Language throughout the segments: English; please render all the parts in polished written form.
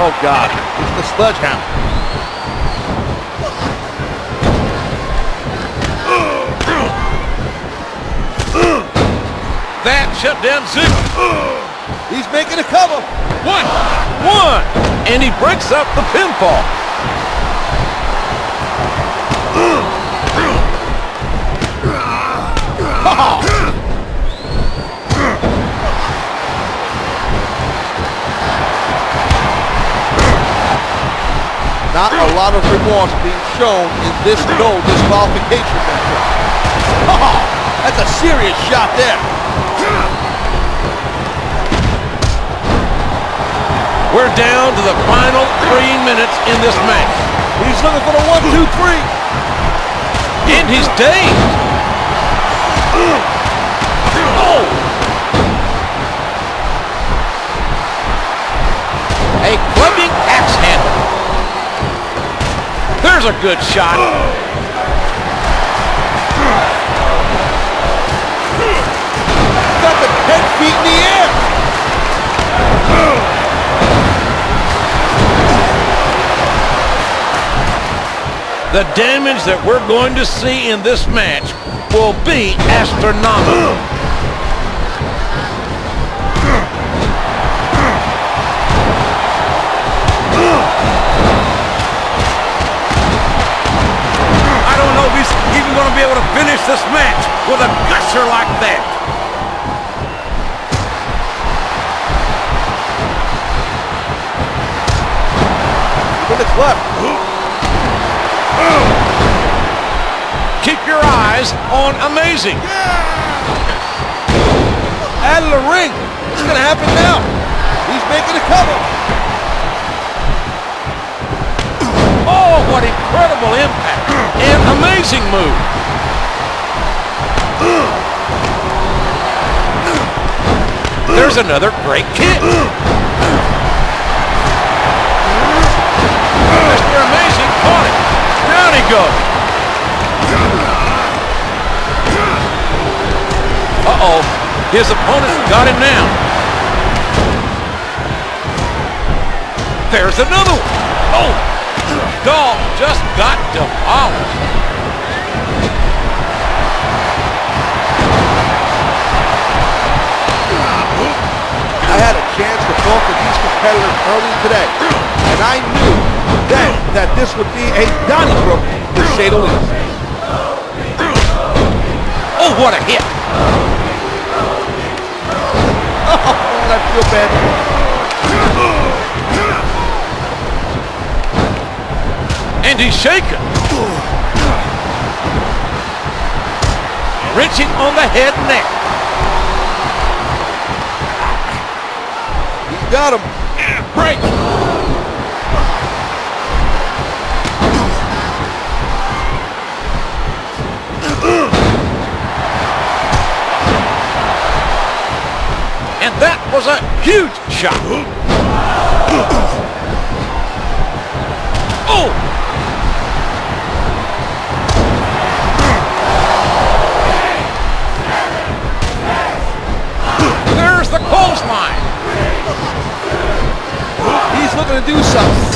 Oh, God. It's the sledgehammer. That shut down Ziggler. He's making a cover. One. And he breaks up the pinfall. Not a lot of remorse being shown in this no disqualification matchup. Oh, that's a serious shot there. We're down to the final 3 minutes in this match. He's looking for the 1, 2, 3. And he's dazed. Oh! A clubbing axe handle. There's a good shot. Got the 10 feet in the air. The damage that we're going to see in this match will be astronomical. Going to be able to finish this match with a gusher like that. With the club. Keep your eyes on Amazing. Yeah. Out of the ring. What's going to happen now? He's making a cover. Oh, what incredible impact. An amazing move. There's another great kick. Mr. Amazing caught it. Down he goes. Uh-oh. His opponent's got him now. There's another one. Oh! Dog just got demolished. I had a chance to both of these competitors early today, and I knew then that this would be a Donnybrook, to say the least. Oh, what a hit! Oh, I feel bad. And he's shaken. Wrenching on the head and neck. He's got him. Break. And that was a huge shot. Oh! The clothesline. He's looking to do something.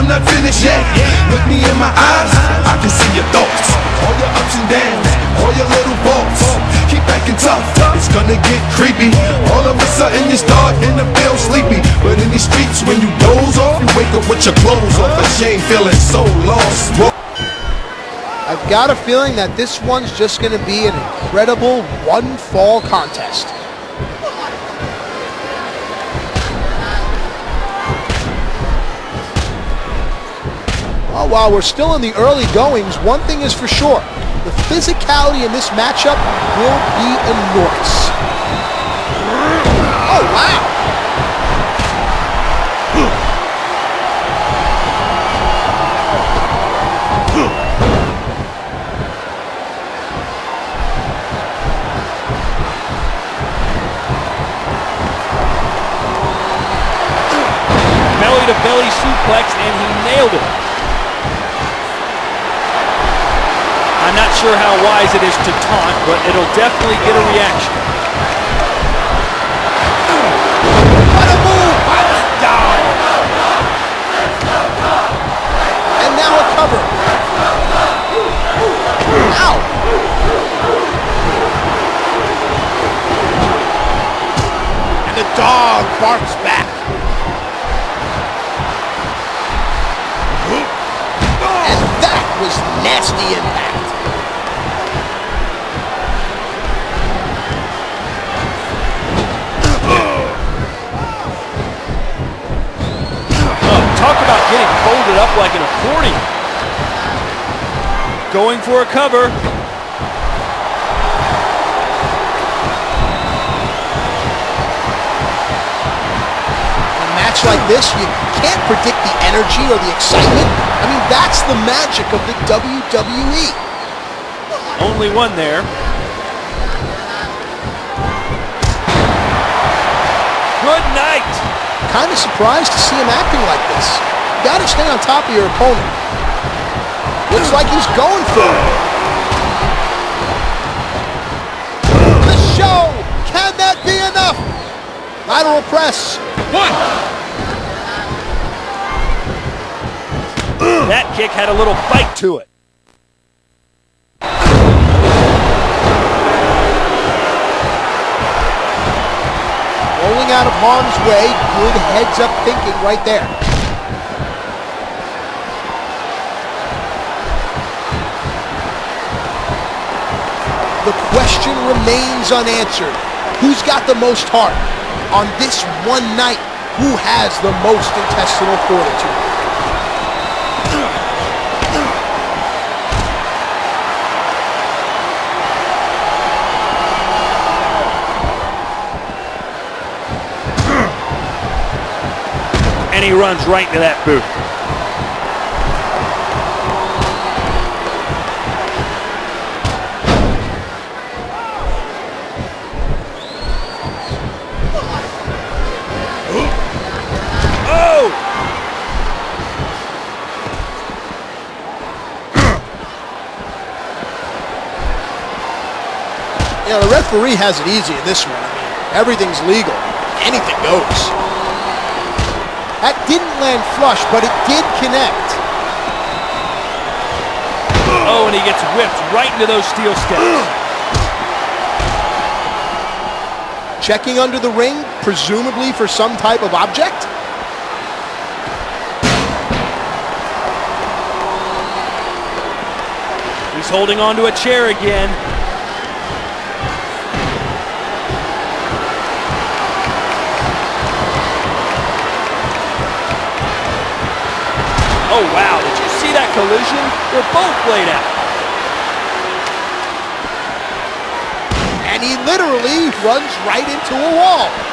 I'm not finished yet. Look me in my eyes, I can see your thoughts, all your ups and downs, all your little faults. Keep acting tough, it's gonna get creepy. All of a sudden you start in the feel sleepy. But in these streets when you doze off, you wake up with your clothes off. Ashamed, feeling so lost. I've got a feeling that this one's just gonna be an incredible one-fall contest. Well, while we're still in the early goings, one thing is for sure, the physicality in this matchup will be enormous. Oh, wow! Belly to belly suplex, and he nailed it. I'm not sure how wise it is to taunt, but it'll definitely get a reaction. What a move! Down! And now a cover. Ow! And the dog barks back. And that was nasty impact. Getting folded up like an accordion. Going for a cover. In a match like this, you can't predict the energy or the excitement. I mean, that's the magic of the WWE. Only one there. Good night. Kind of surprised to see him acting like this. You gotta stay on top of your opponent. Looks like he's going for it. The show! Can that be enough? Lateral press. One! That kick had a little bite to it. Rolling out of harm's way. Good heads up thinking right there. The question remains unanswered. Who's got the most heart? On this one night, who has the most intestinal fortitude? And he runs right into that boot. Yeah, the referee has it easy in this one. I mean, everything's legal. Anything goes. That didn't land flush, but it did connect. Oh, and he gets whipped right into those steel steps. Checking under the ring, presumably for some type of object. He's holding onto a chair again. Oh, wow, did you see that collision? They're both laid out. And he literally runs right into a wall.